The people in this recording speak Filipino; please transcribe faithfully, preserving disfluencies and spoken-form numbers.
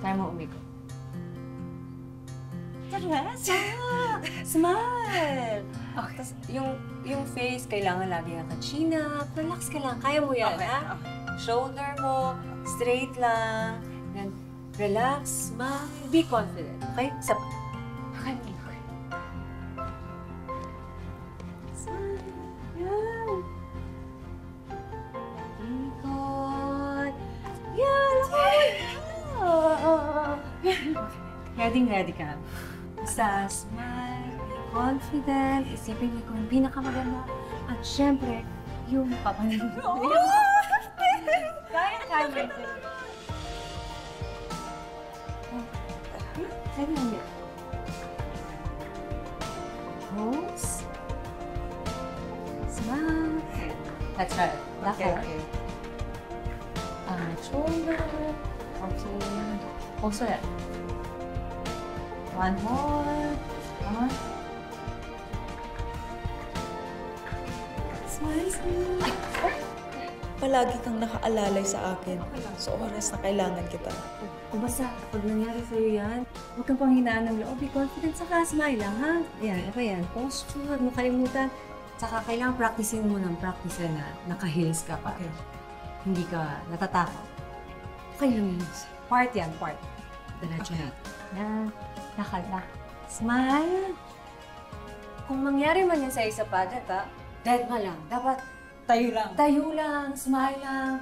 Tayo mo umikot. Teresa! Smile! Okay. Tas, yung, yung face, kailangan lagi naka-chin-up. Relax ka lang. Kaya mo yan, okay, ha? Okay. Shoulder mo, straight lang. Then, relax, smile. Be confident. Okay? Sa... Okay, okay. Smile. Yan. Ikot. Yan. Ready-ready ka. Sa smile, confident, isipin mo kung pinakamaganda. At syempre, yung papanood. Kaya, kaya. Kaya niya. Pose. Smile. That's right. That's okay. Okay. Ah, shoulder. Okay. Also, yeah. One more. Come on. Smile, smile. Palagi kang nakaalalay sa akin. So, oras na kailangan kita. Kung basta, kapag nangyari sa'yo yan, huwag kang panghinaan ng loob. Be confident. Saka, smile lang, ha? Yan, okay yan. Posture, huwag mo kalimutan. Saka, kailangan practicein mo ng practice na naka-heels ka pa. Okay. Hindi ka natatakot. Okay lang yun. Part yan, part. Diretso okay. Yan. Nakala. Smile. Kung mangyari man yan sa isa pa, dapat dead ma lang. Dapat tayo lang. Tayo lang. Smile lang.